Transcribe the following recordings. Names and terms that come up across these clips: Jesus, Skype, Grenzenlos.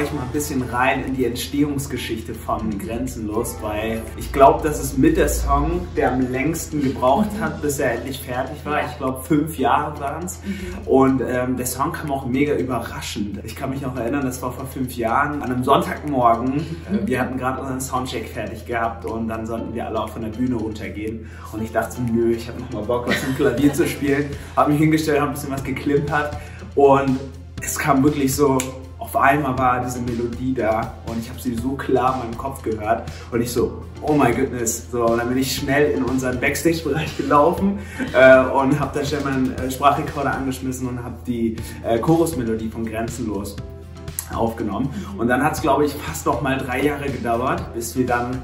euch mal ein bisschen rein in die Entstehungsgeschichte von Grenzenlos, weil ich glaube, das ist mit der Song, der am längsten gebraucht hat, bis er endlich fertig war. Ich glaube, 5 Jahre waren es. Und der Song kam auch mega überraschend. Ich kann mich noch erinnern, das war vor 5 Jahren an einem Sonntagmorgen. Wir hatten gerade unseren Soundcheck fertig gehabt und dann sollten wir alle auch von der Bühne runtergehen. Und ich dachte, nö, ich habe nochmal Bock, was mit Klavier zu spielen. Habe mich hingestellt, habe ein bisschen was geklimpert und es kam wirklich so, auf einmal war diese Melodie da und ich habe sie so klar in meinem Kopf gehört und ich so, oh my goodness. So, und dann bin ich schnell in unseren Backstage-Bereich gelaufen und habe dann schnell meinen Sprachrekorder angeschmissen und habe die Chorusmelodie von Grenzenlos aufgenommen. Und dann hat es, glaube ich, fast noch mal 3 Jahre gedauert, bis wir dann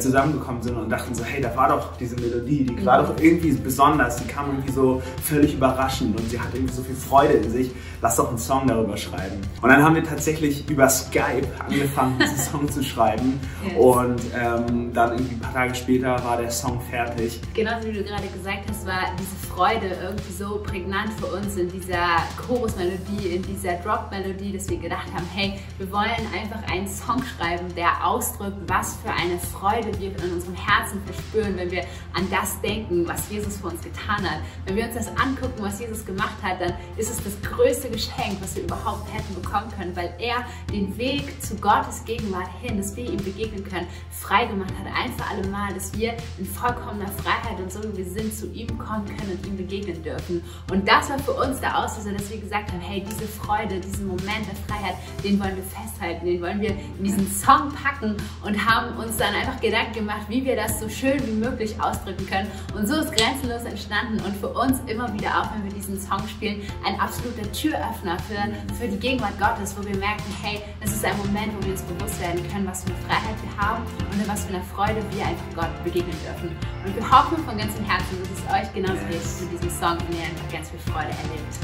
zusammengekommen sind und dachten so, hey, da war doch diese Melodie, die war doch irgendwie besonders, die kam irgendwie so völlig überraschend und sie hat irgendwie so viel Freude in sich, lass doch einen Song darüber schreiben. Und dann haben wir tatsächlich über Skype angefangen, diesen Song zu schreiben und dann irgendwie ein paar Tage später war der Song fertig. Genauso wie du gerade gesagt hast, war diese Freude irgendwie so prägnant für uns in dieser Chorusmelodie, in dieser Drop-Melodie, dass wir gedacht haben, hey, wir wollen einfach einen Song schreiben, der ausdrückt, was für eine Freude wir in unserem Herzen verspüren, wenn wir an das denken, was Jesus für uns getan hat. Wenn wir uns das angucken, was Jesus gemacht hat, dann ist es das größte Geschenk, was wir überhaupt hätten bekommen können, weil er den Weg zu Gottes Gegenwart hin, dass wir ihm begegnen können, freigemacht hat. Ein für alle Mal, dass wir in vollkommener Freiheit und so wie wir sind, zu ihm kommen können und ihm begegnen dürfen. Und das war für uns der Auslöser, dass wir gesagt haben, hey, diese Freude, diesen Moment der Freiheit, den wollen wir festhalten, den wollen wir in diesen Song packen und haben uns dann einfach Gedanken gemacht, wie wir das so schön wie möglich ausdrücken können. Und so ist Grenzenlos entstanden und für uns immer wieder, auch wenn wir diesen Song spielen, ein absoluter Türöffner für die Gegenwart Gottes, wo wir merken, hey, es ist ein Moment, wo wir uns bewusst werden können, was für eine Freiheit wir haben und in was für einer Freude wir einfach Gott begegnen dürfen. Und wir hoffen von ganzem Herzen, dass es euch genauso geht mit diesem Song und ihr einfach ganz viel Freude erlebt.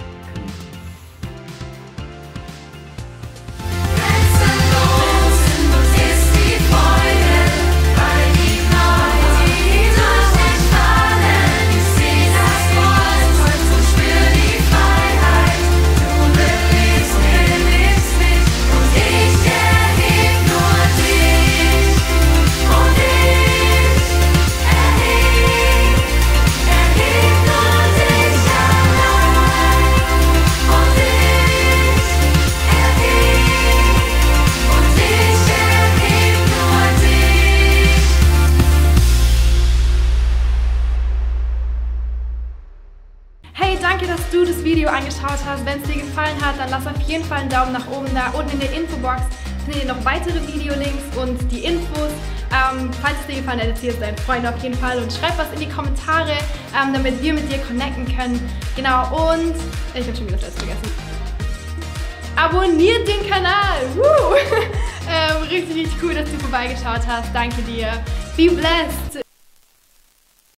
Danke, dass du das Video angeschaut hast. Wenn es dir gefallen hat, dann lass auf jeden Fall einen Daumen nach oben da. Unten in der Infobox findet ihr noch weitere Videolinks und die Infos. Falls es dir gefallen hat, erzähl es deinen Freunden auf jeden Fall und schreib was in die Kommentare, damit wir mit dir connecten können. Genau, und ich habe schon wieder das vergessen. Abonniert den Kanal! Richtig, richtig cool, dass du vorbeigeschaut hast. Danke dir. Be blessed!